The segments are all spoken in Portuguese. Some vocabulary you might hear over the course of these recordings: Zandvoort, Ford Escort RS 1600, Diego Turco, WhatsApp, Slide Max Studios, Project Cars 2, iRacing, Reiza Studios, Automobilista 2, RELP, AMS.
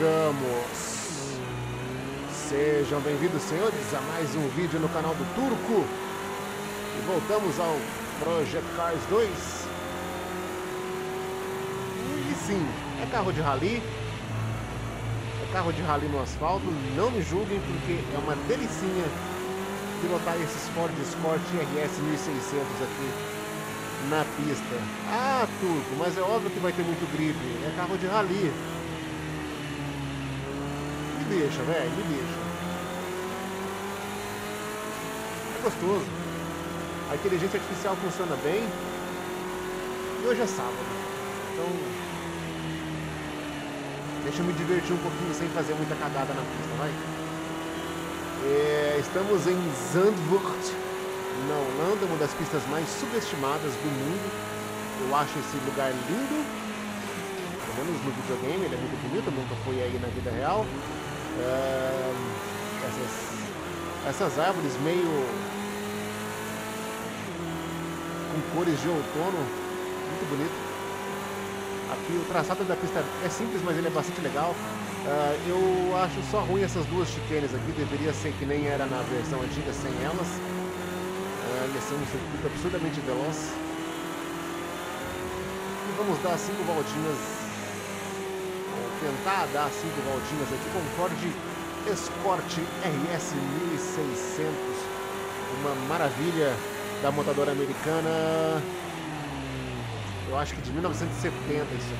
Chegamos. Sejam bem-vindos, senhores, a mais um vídeo no canal do Turco. E voltamos ao Project Cars 2. E sim, é carro de rally. É carro de rally no asfalto. Não me julguem, porque é uma delicinha pilotar esses Ford Escort RS 1600 aqui na pista. Ah, Turco, mas é óbvio que vai ter muito gripe. É carro de rally. Me deixa, velho, me deixa. É gostoso. A inteligência artificial funciona bem. E hoje é sábado. Então, deixa eu me divertir um pouquinho sem fazer muita cagada na pista, vai? É, estamos em Zandvoort, na Holanda, uma das pistas mais subestimadas do mundo. Eu acho esse lugar lindo, pelo menos no videogame. Ele é muito bonito, nunca foi aí na vida real. Essas árvores meio com cores de outono, muito bonito. Aqui o traçado da pista é simples, mas ele é bastante legal. Eu acho só ruim essas duas chicanes aqui, deveria ser que nem era na versão antiga, sem elas. Esse é um circuito absurdamente veloz. E vamos dar 5 voltinhas. Vou tentar dar 5 voltinhas aqui com Ford Escort RS 1600. Uma maravilha da montadora americana. Eu acho que de 1970 isso.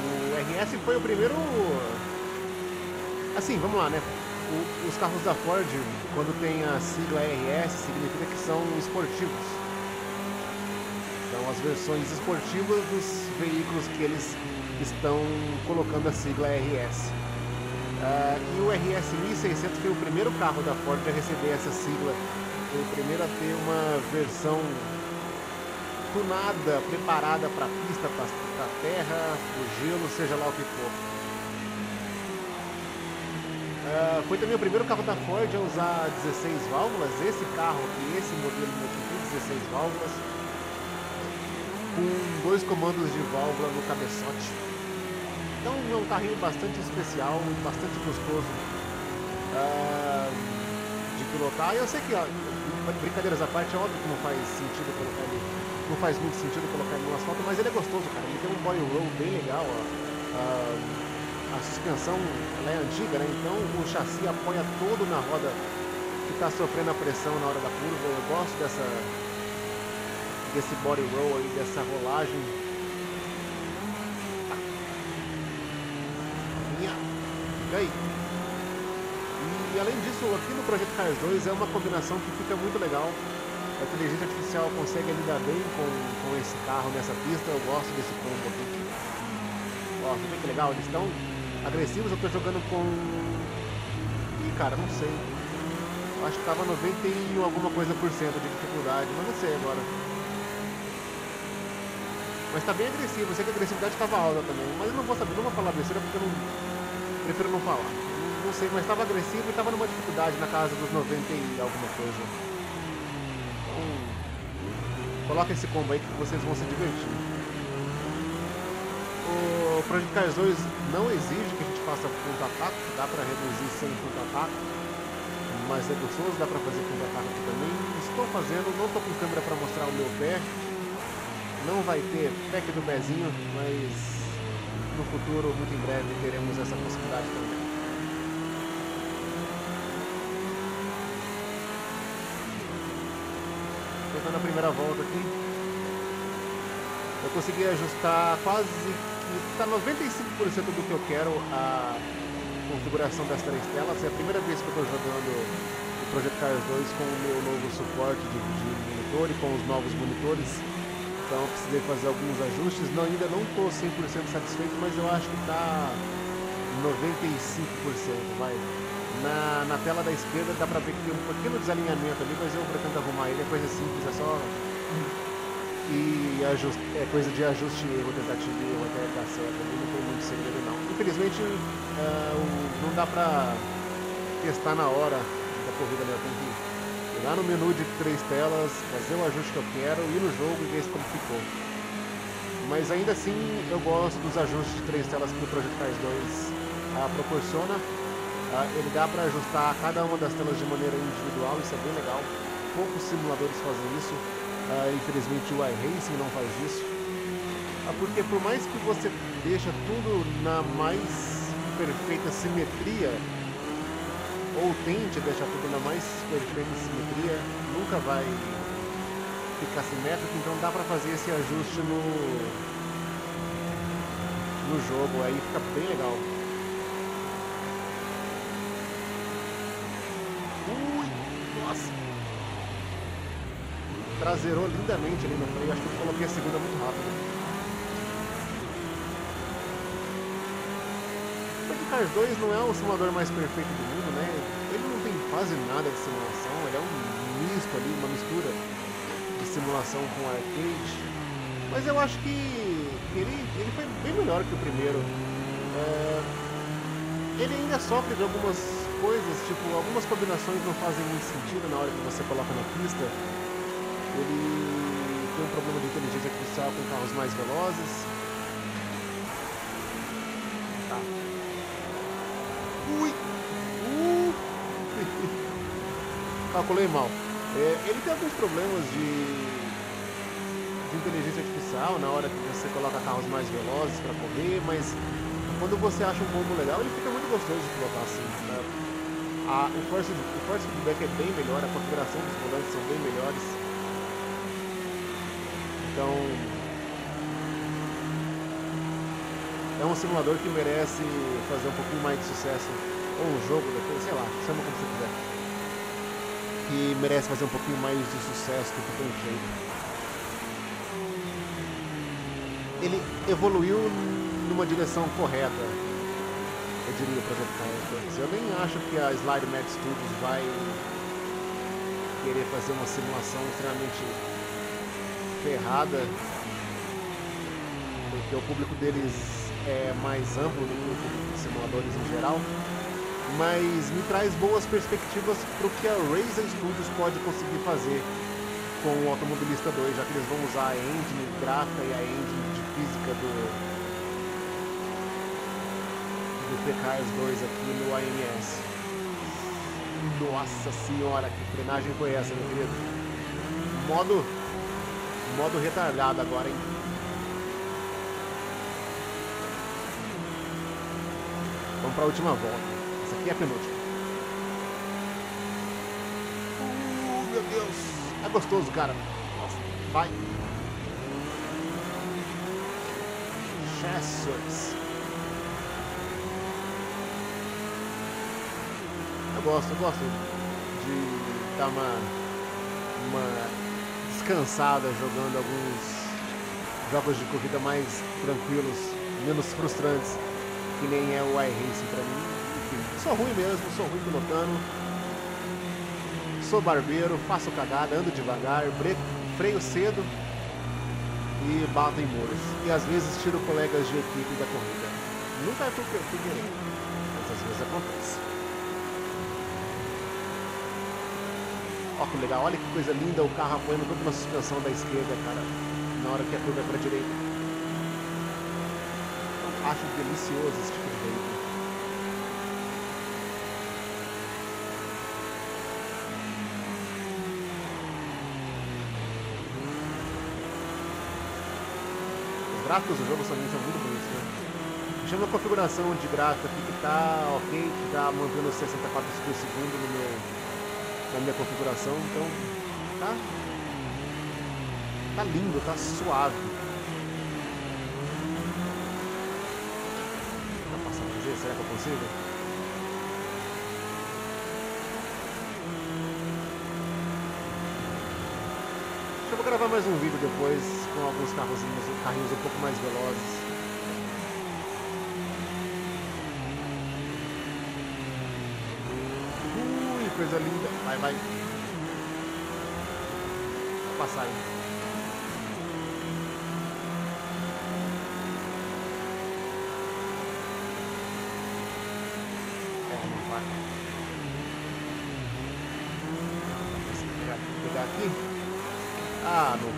O RS foi o primeiro... Assim, vamos lá, né? Os carros da Ford, quando tem a sigla RS, significa que são esportivos. Então, as versões esportivas dos veículos que eles estão colocando a sigla RS. E o RS 1600 foi o primeiro carro da Ford a receber essa sigla. Foi o primeiro a ter uma versão tunada, preparada para a pista, para a terra, para o gelo, seja lá o que for. Foi também o primeiro carro da Ford a usar 16 válvulas. Esse carro aqui, esse modelo tem 16 válvulas, com 2 comandos de válvula no cabeçote. Então é um carrinho bastante especial, bastante gostoso de pilotar. Eu sei que, ó, brincadeiras à parte, é óbvio que não faz sentido colocar ele, não faz muito sentido colocar ele no asfalto, mas ele é gostoso, cara. Ele tem um body roll bem legal, ó. A suspensão, ela é antiga, né? Então o chassi apoia todo na roda que está sofrendo a pressão na hora da curva. Eu gosto desse body roll aí, dessa rolagem. E aí? E além disso, aqui no Project Cars 2 é uma combinação que fica muito legal. A inteligência artificial consegue lidar bem com esse carro nessa pista. Eu gosto desse combo aqui. Ó, você vê que legal, eles estão agressivos. Eu tô jogando com... Ih, cara, não sei. Eu acho que tava 91 alguma coisa por cento de dificuldade, mas não sei agora. Mas tá bem agressivo, eu sei que a agressividade tava alta também. Mas eu não vou saber, não vou falar besteira porque eu não... prefiro não falar. Não sei, mas tava agressivo e tava numa dificuldade na casa dos 90 e alguma coisa. Então, coloca esse combo aí que vocês vão se divertir. O Project Cars 2 não exige que a gente faça ponta-ataque, dá para reduzir sem ponta-ataque, mas é gostoso, dá para fazer ponta-ataque aqui também. Estou fazendo, não estou com câmera para mostrar o meu pé, não vai ter pack do pezinho, mas no futuro, muito em breve, teremos essa possibilidade também. Tentando a primeira volta aqui. Eu consegui ajustar quase que está 95% do que eu quero a configuração das 3 telas. É a primeira vez que eu estou jogando o Project Cars 2 com o meu novo suporte de monitor e com os novos monitores. Então eu precisei fazer alguns ajustes. Não, ainda não estou 100% satisfeito, mas eu acho que está 95%. Vai. Na tela da esquerda dá para ver que tem um pequeno desalinhamento ali, mas eu pretendo arrumar ele. É coisa simples, é só... E é coisa de ajuste, erro, tentativa e erro até dar certo. Não tem muito segredo, não. Infelizmente, não dá pra testar na hora da corrida, né? Eu tenho que ir lá no menu de 3 telas, fazer o ajuste que eu quero, ir no jogo e ver como ficou. mas ainda assim eu gosto dos ajustes de 3 telas que o Project Cars 2 proporciona. Ele dá para ajustar cada uma das telas de maneira individual, isso é bem legal. Poucos simuladores fazem isso, infelizmente o iRacing não faz isso, porque por mais que você deixa tudo na mais perfeita simetria, ou tente deixar tudo na mais perfeita simetria, nunca vai ficar simétrico. Então dá pra fazer esse ajuste no jogo, aí fica bem legal. Ui, nossa! Traseirou lindamente ali no freio, acho que eu coloquei a segunda muito rápido. Project Cars 2 não é o simulador mais perfeito do mundo, né? Ele não tem quase nada de simulação, ele é um misto ali, uma mistura de simulação com arcade. Mas eu acho que ele foi bem melhor que o primeiro. Ele ainda sofre de algumas coisas, tipo, algumas combinações não fazem muito sentido na hora que você coloca na pista. Ele tem um problema de inteligência artificial com carros mais velozes. Tá. Ui! Calculei mal. Ele tem alguns problemas de inteligência artificial na hora que você coloca carros mais velozes para correr, mas quando você acha um combo legal, ele fica muito gostoso de pilotar assim, né? O force feedback é bem melhor, a configuração dos volantes são bem melhores. Então, é um simulador que merece fazer um pouquinho mais de sucesso, ou um jogo daquele, sei lá, chama como você quiser, que merece fazer um pouquinho mais de sucesso do que tem feito. Ele evoluiu numa direção correta, eu diria, Project Cars 2. Eu nem acho que a Slide Max Studios vai querer fazer uma simulação extremamente ferrada, porque o público deles é mais amplo do que os simuladores em geral, mas me traz boas perspectivas para o que a Reiza Studios pode conseguir fazer com o Automobilista 2, já que eles vão usar a engine gráfica e a engine de física do PCARS 2 aqui no AMS. Nossa senhora, que frenagem foi essa, meu querido? Modo retardado agora, hein? Vamos para a última volta. Essa aqui é a penúltima. Meu Deus. É gostoso, cara. Nossa, vai. Jesus. Eu gosto de dar uma descansada jogando alguns jogos de corrida mais tranquilos, menos frustrantes, que nem é o iRacing pra mim. Enfim, sou ruim mesmo, sou ruim pilotando, sou barbeiro, faço cagada, ando devagar, freio cedo e bato em muros. E às vezes tiro colegas de equipe da corrida. Nunca é porque eu queria, mas às vezes acontece. Olha que legal, olha que coisa linda, o carro apoiando tudo na suspensão da esquerda, cara, na hora que a curva é pra direita. Acho delicioso esse tipo de veículo. Os gráficos do jogo também são muito bonitos, né? Chama a configuração de gráfico aqui que tá ok, que tá mantendo 64 por segundo na minha configuração, então tá lindo, tá suave. Será que eu consigo? Acho que eu vou gravar mais um vídeo depois com alguns carrinhos um pouco mais velozes. Ui, coisa linda! Vai! Vou passar aí. Pegar aqui. Ah, não.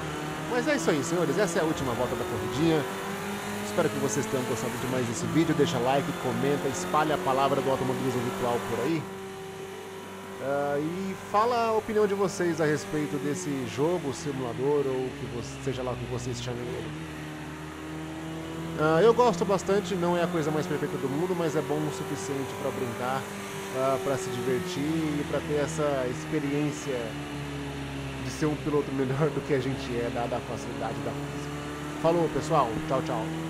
Mas é isso aí, senhores. Essa é a última volta da corridinha. Espero que vocês tenham gostado de mais esse vídeo. Deixa like, comenta, espalha a palavra do automobilismo virtual por aí. E fala a opinião de vocês a respeito desse jogo, simulador, ou que você, seja lá o que vocês chamem ele. Eu gosto bastante, não é a coisa mais perfeita do mundo, mas é bom o suficiente para brincar, para se divertir e para ter essa experiência de ser um piloto melhor do que a gente é, dada a facilidade da música. Falou, pessoal, tchau, tchau.